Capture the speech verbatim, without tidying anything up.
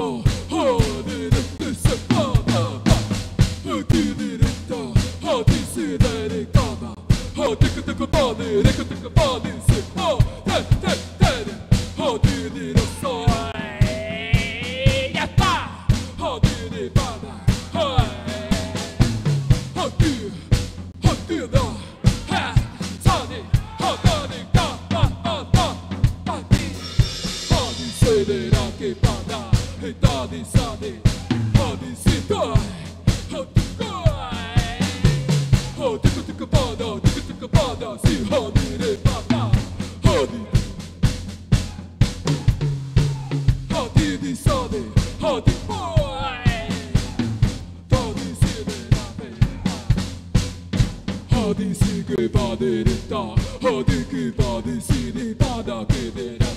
Ho di si che va di ritta, ho di chi va di si di bada che di